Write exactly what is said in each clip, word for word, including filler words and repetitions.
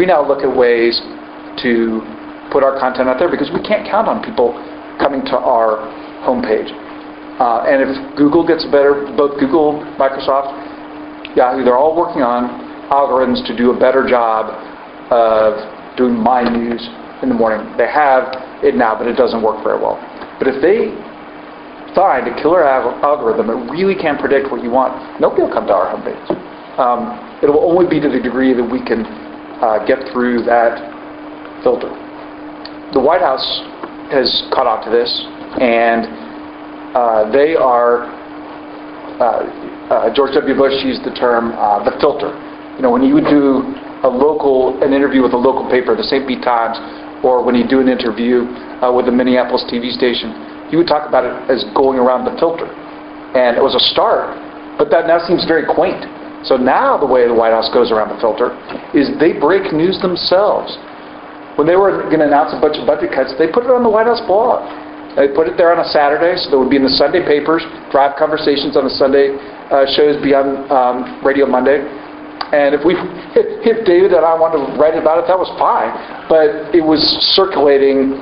we now look at ways to put our content out there because we can't count on people coming to our homepage. Uh, and if Google gets better, both Google, Microsoft, Yahoo, they're all working on algorithms to do a better job of doing my news in the morning. They have it now, but it doesn't work very well. But if they find a killer algorithm that really can predict what you want, nobody will come to our homepage. Um, it will only be to the degree that we can uh, get through that filter. The White House has caught on to this, and uh, they are, uh, uh, George W. Bush used the term uh, the filter. You know, when you would do a local, an interview with a local paper, the Saint Pete Times, or when you do an interview uh, with a Minneapolis T V station, you would talk about it as going around the filter. And it was a start, but that now seems very quaint. So now the way the White House goes around the filter is they break news themselves. When they were going to announce a bunch of budget cuts, they put it on the White House blog. They put it there on a Saturday, so there would be in the Sunday papers, drive conversations on the Sunday uh, shows beyond um, Radio Monday. And if we, if David and I wanted to write about it, that was fine. But it was circulating.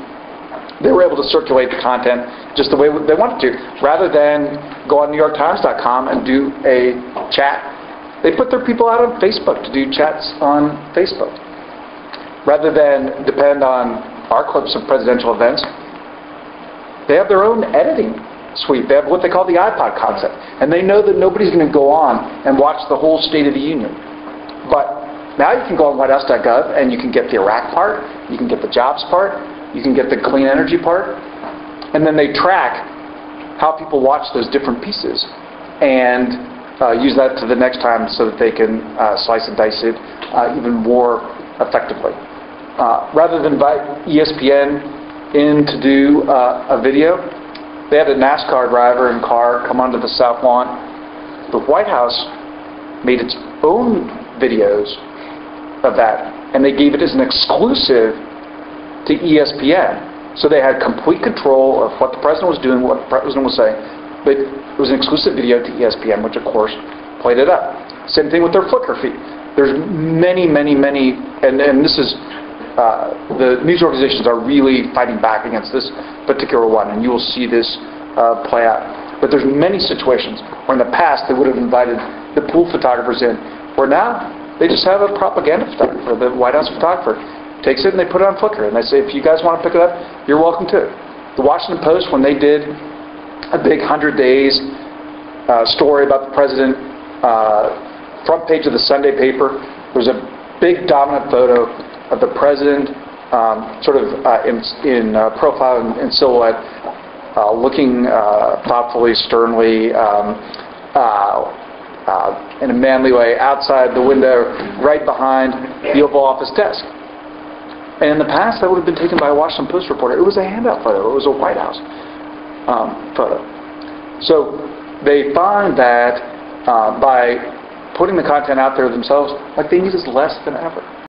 They were able to circulate the content just the way they wanted to, rather than go on New York Times dot com and do a chat. They put their people out on Facebook to do chats on Facebook, rather than depend on our clips of presidential events. They have their own editing suite. They have what they call the iPod concept, and they know that nobody's going to go on and watch the whole State of the Union. But now you can go on White House dot gov and you can get the Iraq part, you can get the jobs part, you can get the clean energy part, and then they track how people watch those different pieces and uh, use that to the next time so that they can uh, slice and dice it uh, even more effectively. Uh, rather than invite E S P N in to do uh, a video, they had a NASCAR driver and car come onto the South Lawn. The White House made its own videos of that, and they gave it as an exclusive to E S P N. So they had complete control of what the president was doing, what the president was saying, but it was an exclusive video to E S P N, which of course played it up. Same thing with their Flickr feed. There's many, many, many, and, and this is, uh, the news organizations are really fighting back against this particular one, and you will see this uh, play out. But there's many situations where in the past they would have invited the pool photographers in, where now they just have a propaganda photographer, the White House photographer, takes it and they put it on Flickr, and they say, if you guys want to pick it up, you're welcome to it. The Washington Post, when they did a big one hundred days uh, story about the president, uh, front page of the Sunday paper, there was a big dominant photo of the president um, sort of uh, in, in uh, profile and in silhouette, uh, looking uh, thoughtfully, sternly, um, uh, Uh, in a manly way, outside the window, right behind the Oval Office desk. And in the past, that would have been taken by a Washington Post reporter. It was a handout photo. It was a White House um, photo. So they find that uh, by putting the content out there themselves, like, they need is less than ever.